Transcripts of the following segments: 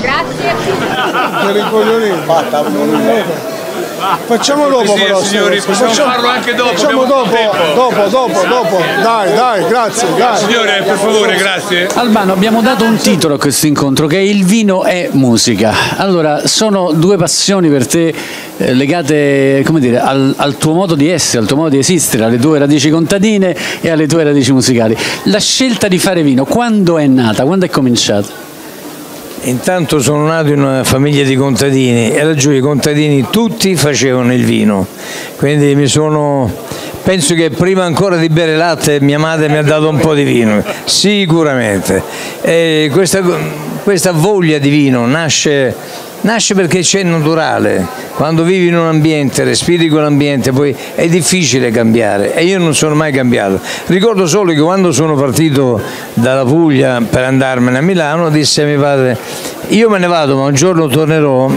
Grazie. Per i coglioni fatta, facciamo dopo però, signori, possiamo farlo anche dopo. Facciamo dopo. Dai, grazie. Signore, per favore, grazie. Al Bano, abbiamo dato un titolo a questo incontro che è Il vino è musica. Allora, sono due passioni per te legate, come dire, al tuo modo di essere, al tuo modo di esistere, alle tue radici contadine e alle tue radici musicali. La scelta di fare vino, quando è nata? Quando è cominciata? Intanto sono nato in una famiglia di contadini e laggiù i contadini tutti facevano il vino, quindi penso che prima ancora di bere latte mia madre mi ha dato un po' di vino, sicuramente. E questa voglia di vino nasce perché c'è naturale, quando vivi in un ambiente, respiri quell'ambiente, poi è difficile cambiare e io non sono mai cambiato. Ricordo solo che quando sono partito dalla Puglia per andarmene a Milano disse a mio padre: io me ne vado ma un giorno tornerò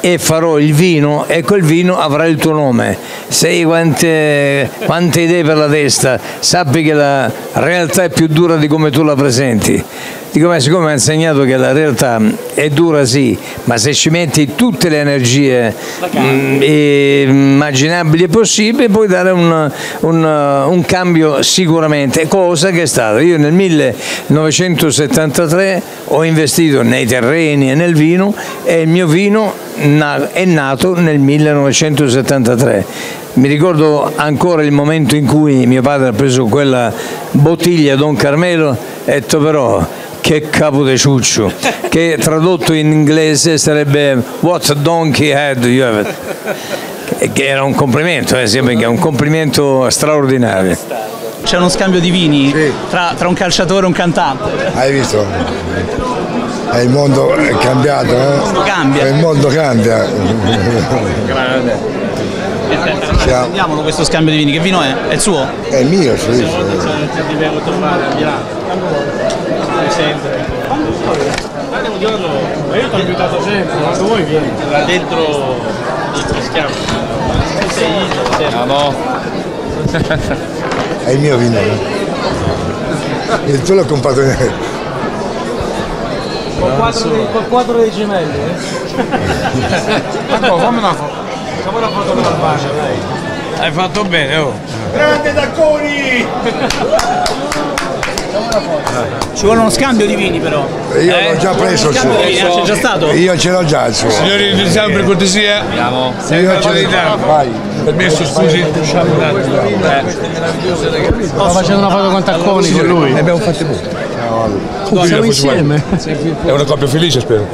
e farò il vino e quel vino avrà il tuo nome. Sai quante idee per la testa, sappi che la realtà è più dura di come tu la presenti. Dico, ma siccome mi ha insegnato che la realtà è dura sì, ma se ci metti tutte le energie immaginabili e possibili puoi dare un cambio sicuramente, cosa che è stato. Io nel 1973 ho investito nei terreni e nel vino e il mio vino è nato nel 1973. Mi ricordo ancora il momento in cui mio padre ha preso quella bottiglia Don Carmelo e ha detto: però che capo di ciuccio, che tradotto in inglese sarebbe what donkey head you have, che era un complimento, perché è un complimento straordinario. C'è uno scambio di vini tra un calciatore e un cantante. Hai visto? Il mondo è cambiato, no? Cambia. Il mondo cambia. Vediamolo questo scambio di vini, che vino è? È il suo? È il mio, sì. Io ti ho invitato sempre, quando vuoi vieni. Là dentro ti schiamo. No. È il mio vino. E tu l'ho comprato in me. Con quattro dei gemelli. Allora, fammi una foto. Facciamo una foto con la faccia, dai. Hai fatto bene, oh. Grande Tacconi! Ci vuole uno scambio di vini però. Io l'ho già preso il suo. C'è già stato? Io ce l'ho già il suo. Signori, ci siamo per cortesia. Andiamo. Io ce l'ho. Vai. Permesso, scusi. Usciamo un attimo. Sto facendo una foto con Tacconi con lui. Ne abbiamo fatte poche. Siamo insieme. È una coppia felice, spero.